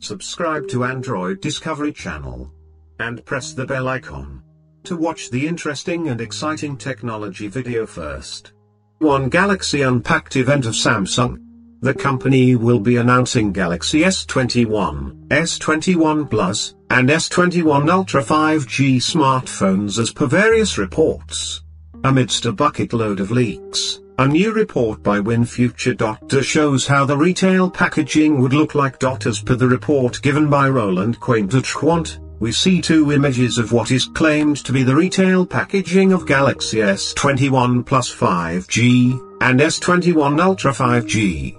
Subscribe to Android Discovery Channel and press the bell icon to watch the interesting and exciting technology video first. One Galaxy Unpacked event of Samsung. The company will be announcing Galaxy S21, S21+, and S21 Ultra 5G smartphones as per various reports. Amidst a bucket load of leaks, a new report by WinFuture.de shows how the retail packaging would look like. As per the report given by Roland Quindert-Quant, we see two images of what is claimed to be the retail packaging of Galaxy S21 Plus 5G and S21 Ultra 5G.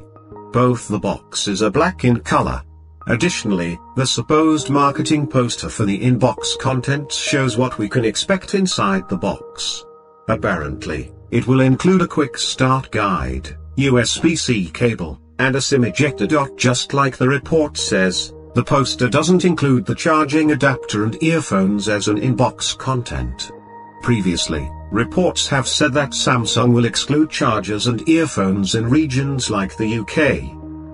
Both the boxes are black in color. Additionally, the supposed marketing poster for the in-box contents shows what we can expect inside the box. Apparently, it will include a quick start guide, USB-C cable, and a SIM ejector. Just like the report says, the poster doesn't include the charging adapter and earphones as an in-box content. Previously, reports have said that Samsung will exclude chargers and earphones in regions like the UK.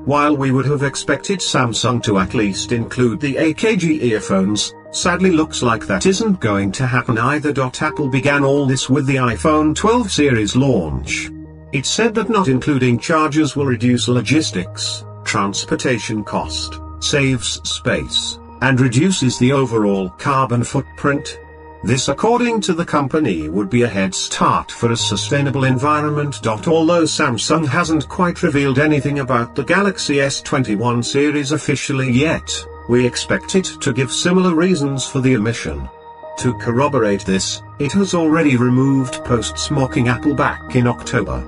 While we would have expected Samsung to at least include the AKG earphones, sadly looks like that isn't going to happen either. Apple began all this with the iPhone 12 series launch. It said that not including chargers will reduce logistics, transportation cost, saves space, and reduces the overall carbon footprint. This, according to the company, would be a head start for a sustainable environment. Although Samsung hasn't quite revealed anything about the Galaxy S21 series officially yet, we expect it to give similar reasons for the omission. To corroborate this, it has already removed posts mocking Apple back in October.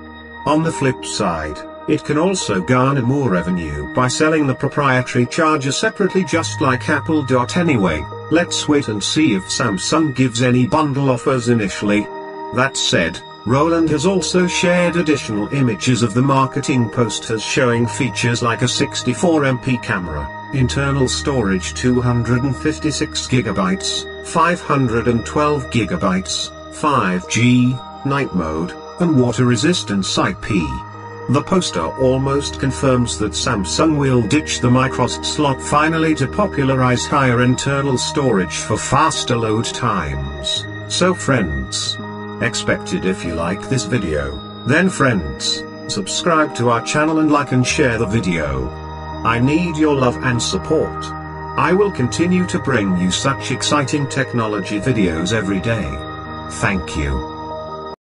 On the flip side, it can also garner more revenue by selling the proprietary charger separately, just like Apple. Anyway, let's wait and see if Samsung gives any bundle offers initially. That said, Roland has also shared additional images of the marketing posters showing features like a 64MP camera, internal storage 256GB, 512GB, 5G, night mode, and water resistance IP. The poster almost confirms that Samsung will ditch the micro slot finally to popularize higher internal storage for faster load times. So friends, expected. If you like this video, then friends, subscribe to our channel and like and share the video. I need your love and support. I will continue to bring you such exciting technology videos every day. Thank you.